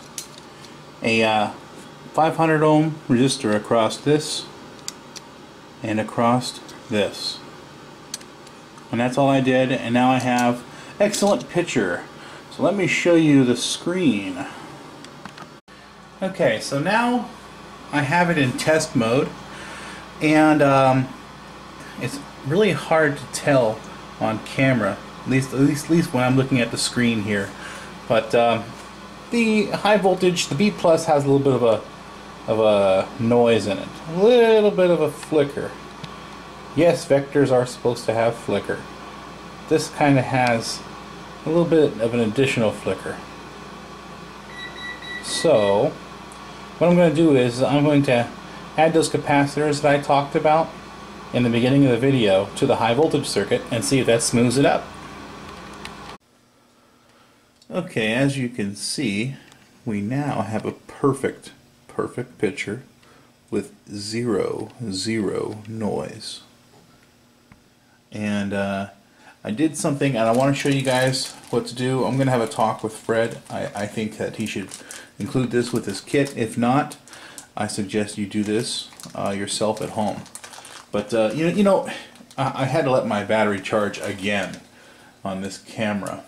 a uh, five hundred ohm resistor across this and across this. And that's all I did, and now I have excellent picture. So let me show you the screen. Okay, so now I have it in test mode, and um, it's really hard to tell on camera, at least at least, at least when I'm looking at the screen here. But um, the high voltage, the B plus has a little bit of a of a noise in it, a little bit of a flicker. Yes, vectors are supposed to have flicker. This kind of has a little bit of an additional flicker. So what I'm going to do is I'm going to add those capacitors that I talked about in the beginning of the video to the high voltage circuit and see if that smooths it up. Okay, as you can see, we now have a perfect perfect picture with zero zero noise. And uh, I did something, and I want to show you guys what to do. I'm gonna have a talk with Fred. I, I think that he should include this with his kit. If not, I suggest you do this uh, yourself at home. But uh, you know, you know, I, I had to let my battery charge again on this camera,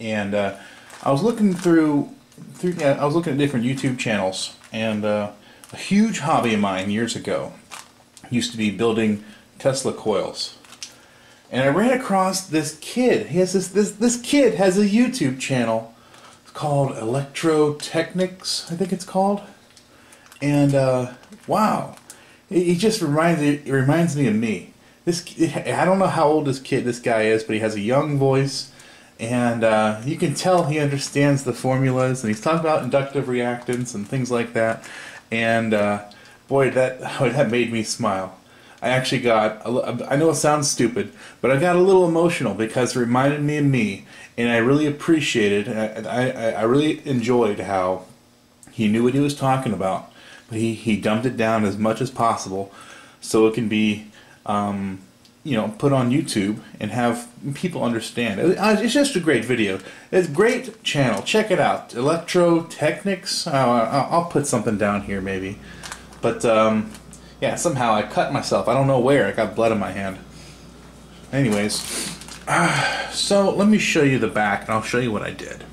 and uh, I was looking through, through yeah, I was looking at different YouTube channels, and uh, a huge hobby of mine years ago used to be building Tesla coils, and I ran across this kid. He has this this this kid has a YouTube channel. It's called Electrotechnics, I think it's called, and uh, wow. He just reminds it reminds me of me. This I don't know how old this kid this guy is, but he has a young voice, and uh, you can tell he understands the formulas. And he's talking about inductive reactants and things like that. And uh, boy, that that made me smile. I actually got I know it sounds stupid, but I got a little emotional because it reminded me of me, and I really appreciated. I I, I really enjoyed how he knew what he was talking about. He, he dumped it down as much as possible so it can be um, you know, put on YouTube and have people understand. It's just a great video. It's a great channel. Check it out. Electrotechnics. Uh, I'll put something down here maybe. But um, yeah, somehow I cut myself. I don't know where. I got blood in my hand. Anyways, uh, so let me show you the back, and I'll show you what I did.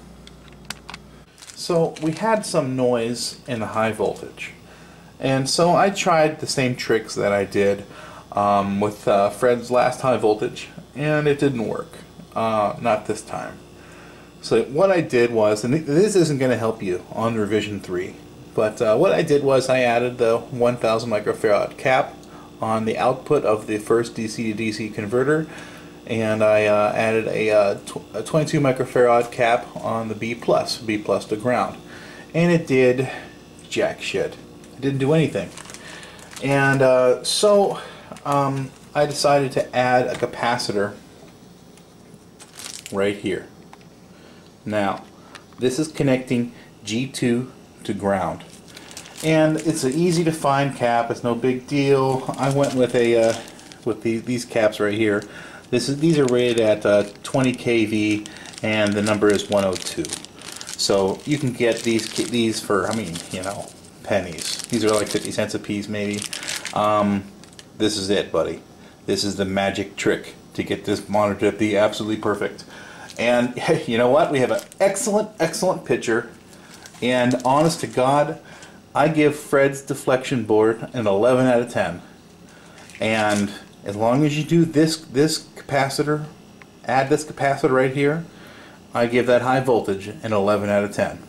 So we had some noise in the high voltage. And so I tried the same tricks that I did um, with uh, Fred's last high voltage, and it didn't work. Uh, not this time. So what I did was, and this isn't going to help you on revision three, but uh, what I did was I added the one thousand microfarad cap on the output of the first D C to D C converter, and I uh, added a, uh, tw a twenty-two microfarad cap on the B plus, B plus to ground. And it did jack shit. It didn't do anything. And uh, so um, I decided to add a capacitor right here. Now, this is connecting G two to ground. And it's an easy to find cap. It's no big deal. I went with, a, uh, with the, these caps right here. This is, these are rated at uh, twenty K V, and the number is one oh two. So you can get these these for, I mean, you know, pennies. These are like fifty cents a piece, maybe. Um, this is it, buddy. This is the magic trick to get this monitor to be absolutely perfect. And you know what? We have an excellent, excellent picture. And honest to God, I give Fred's deflection board an eleven out of ten. And as long as you do this, this capacitor, add this capacitor right here, I give that high voltage an eleven out of ten.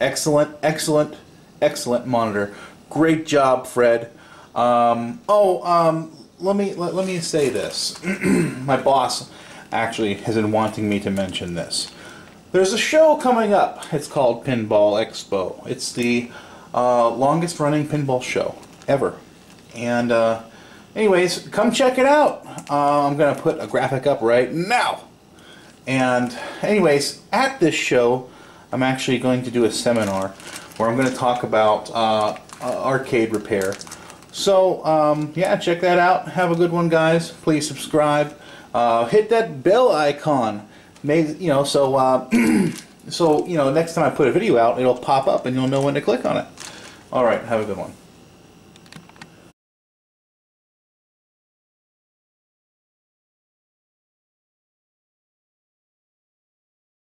Excellent, excellent, excellent monitor. Great job, Fred. Um, oh, um, let me let, let me say this. My boss actually has been wanting me to mention this. There's a show coming up. It's called Pinball Expo. It's the uh, longest running pinball show ever, and. Uh, Anyways, come check it out. Uh, I'm going to put a graphic up right now. And anyways, at this show, I'm actually going to do a seminar where I'm going to talk about uh, arcade repair. So, um, yeah, check that out. Have a good one, guys. Please subscribe. Uh, hit that bell icon. Maybe, you know, so, uh, so, you know, next time I put a video out, it'll pop up and you'll know when to click on it. All right, have a good one.